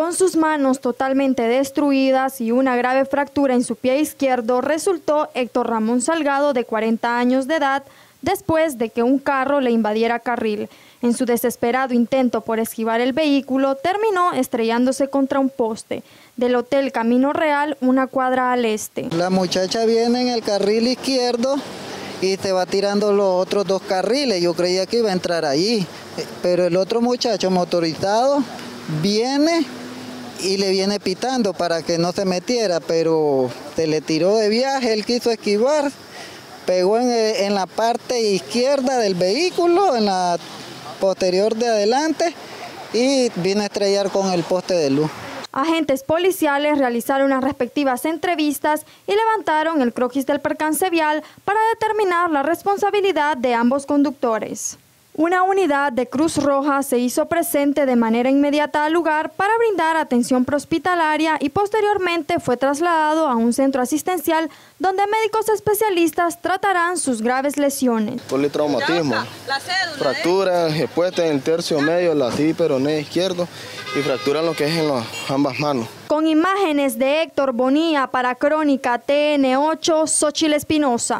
con sus manos totalmente destruidas y una grave fractura en su pie izquierdo, resultó Héctor Ramón Salgado, de 40 años de edad, después de que un carro le invadiera carril. En su desesperado intento por esquivar el vehículo, terminó estrellándose contra un poste del Hotel Camino Real, una cuadra al este. La muchacha viene en el carril izquierdo y te va tirando los otros dos carriles. Yo creía que iba a entrar allí, pero el otro muchacho motorizado viene y le viene pitando para que no se metiera, pero se le tiró de viaje, él quiso esquivar, pegó en la parte izquierda del vehículo, en la posterior de adelante, y vino a estrellar con el poste de luz. Agentes policiales realizaron las respectivas entrevistas y levantaron el croquis del percance vial para determinar la responsabilidad de ambos conductores. Una unidad de Cruz Roja se hizo presente de manera inmediata al lugar para brindar atención prehospitalaria y posteriormente fue trasladado a un centro asistencial donde médicos especialistas tratarán sus graves lesiones. Politraumatismo, fracturas expuestas en el tercio medio, latiz peroné izquierdo y fractura en lo que es en ambas manos. Con imágenes de Héctor Bonilla para Crónica TN8, Xochitl Espinosa.